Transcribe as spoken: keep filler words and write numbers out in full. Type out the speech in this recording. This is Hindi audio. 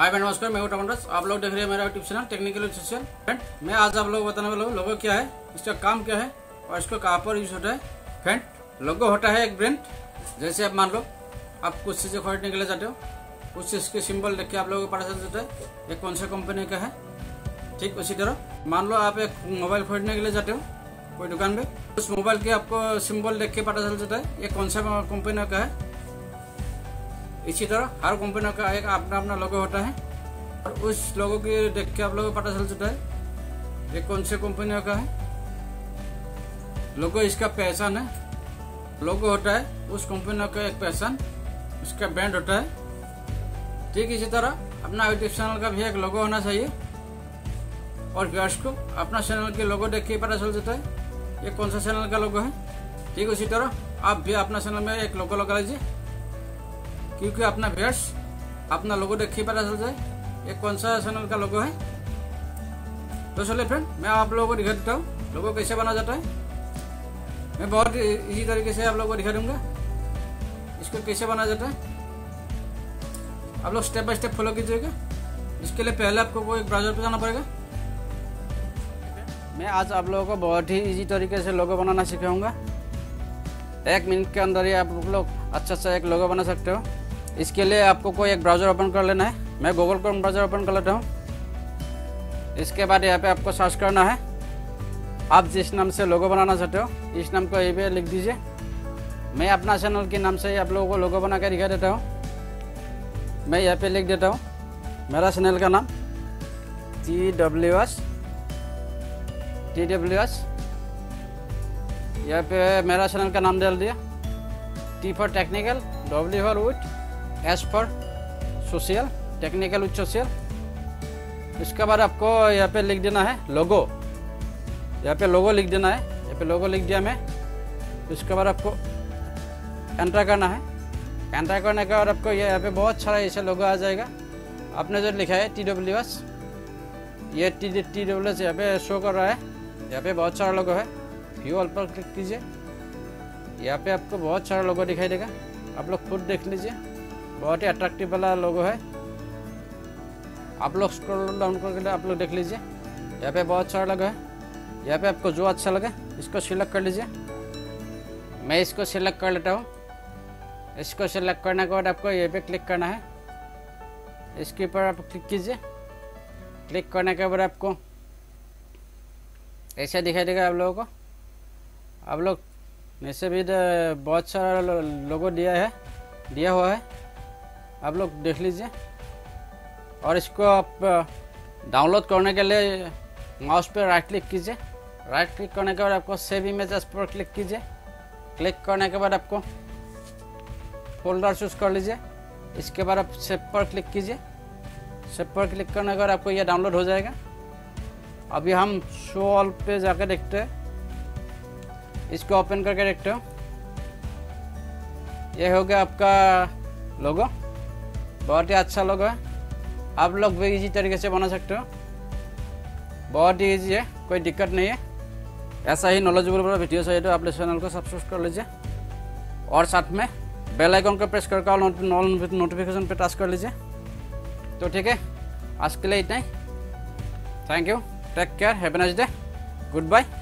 हाय फ्रेंड नमस्कार, मैं टमाटस। आप लोग देख रहे हैं मेरा YouTube channel technical with social. Friend मैं आज आप लोग बताने वाला हूँ लोगो क्या है, इसका काम क्या है और इसको कहाँ पर यूज होता है। फ्रेंड लोगो होता है एक ब्रांड, जैसे आप मान लो आप कुछ चीजें खरीदने के लिए जाते हो, कुछ चीज के सिंबल देख के आप लोगों को पता चल जाता है ये कौन सा कंपनी का है। ठीक उसी तरह मान लो आप एक मोबाइल खरीदने के लिए जाते हो कोई दुकान पे, उस मोबाइल के आपको सिंबल देख के पता चल जाता है ये कौन सा कंपनी का है। इसी तरह हर कंपनी का एक अपना अपना लोगो होता है और उस लोगो के देख के आप लोगों को पता चल जाता है ये कौन से कंपनी का है। लोगो इसका पहचान है, लोगो होता है उस कंपनी का एक पहचान, उसका ब्रांड होता है। ठीक इसी तरह अपना यूट्यूब चैनल का भी एक लोगो होना चाहिए और व्यूअर्स को अपना चैनल के लोगो देख के पता चल जाता है ये कौन सा चैनल का लोगो है। ठीक उसी तरह आप भी अपना चैनल में एक लोगो लगा लीजिए, क्योंकि अपना व्यूअर्स अपना लोगो देख के पता चल जाए ये कौन सा चैनल का लोगो है। तो चलिए फ्रेंड मैं आप लोगों को दिखा देता हूँ लोगो कैसे बना जाता है। मैं बहुत इजी तरीके से आप लोगों को दिखा दूंगा इसको कैसे बना जाता है। आप लोग स्टेप बाय स्टेप फॉलो कीजिएगा। इसके लिए पहले आपको कोई ब्राउजर पर जाना पड़ेगा। मैं आज आप लोगों को बहुत ही इजी तरीके से लोगो बनाना सिखाऊंगा। एक मिनट के अंदर ही आप लोग अच्छा सा एक लोगो बना सकते हो। इसके लिए आपको कोई एक ब्राउज़र ओपन कर लेना है। मैं गूगल क्रोम ब्राउज़र ओपन कर लेता हूँ। इसके बाद यहाँ पे आपको सर्च करना है, आप जिस नाम से लोगो बनाना चाहते हो इस नाम को यहीं पर लिख दीजिए। मैं अपना चैनल के नाम से ही आप लोगों को लोगो बना के दिखा देता हूँ। मैं यहाँ पर लिख देता हूँ मेरा चैनल का नाम T W S T W S. यहाँ पे मेरा चैनल का नाम डाल दिया, T for technical, W for with, S for social, technical with social. इसके बाद आपको यहाँ पे लिख देना है लोगो, यहाँ पे लोगो लिख देना है। यहाँ पे लोगो लिख दिया मैं। इसके बाद आपको एंटर करना है। एंटर करने के बाद आपको यहाँ पे बहुत सारा ऐसा लोगो आ जाएगा। आपने जो लिखा है टी डब्ल्यू एस, ये टी टी डब्ल्यू एस यहाँ पे शो कर रहा है। यहाँ पे बहुत सारा लोगो है, व्यू ऑल पर क्लिक कीजिए। यहाँ पे आपको बहुत सारा लोगो दिखाई देगा, आप लोग खुद देख लीजिए। बहुत ही अट्रैक्टिव वाला लोगो है, आप लोग स्क्रॉल डाउन करके आप लोग देख लीजिए। यहाँ पे बहुत सारा लोगो है, यहाँ पे आपको जो अच्छा लगे इसको सिलेक्ट कर लीजिए। मैं इसको सिलेक्ट कर लेता हूँ। इसको सिलेक्ट करने के बाद आपको ये पे क्लिक करना है, इसके ऊपर आप क्लिक कीजिए। क्लिक करने के बाद आपको ऐसा दिखाई देगा आप लोगों को। आप लोग में से भी बहुत सारा लोगो दिया है, दिया हुआ है, आप लोग देख लीजिए। और इसको आप डाउनलोड करने के लिए माउस पर राइट क्लिक कीजिए। राइट क्लिक करने के बाद आपको सेव इमेज एज पर क्लिक कीजिए। क्लिक करने के बाद आपको फोल्डर चूज कर लीजिए। इसके बाद आप सेव पर क्लिक कीजिए। सेव पर क्लिक करने के बाद आपको यह डाउनलोड हो जाएगा। अभी हम शो ऑल पे जाकर देखते हैं, इसको ओपन करके देखते हैं। ये हो गया आपका लोगो, बहुत ही अच्छा लोगो है। आप लोग भी इजी तरीके से बना सकते हो, बहुत ही इजी है, कोई दिक्कत नहीं है। ऐसा ही नॉलेजेबल वाला वीडियो चाहिए तो आप इस चैनल को सब्सक्राइब कर लीजिए और साथ में बेल आइकन को प्रेस करके नोटिफिकेशन पे टच कर लीजिए। तो ठीक है, आज के लिए इतना ही। Thank you, take care, have a nice day, good bye.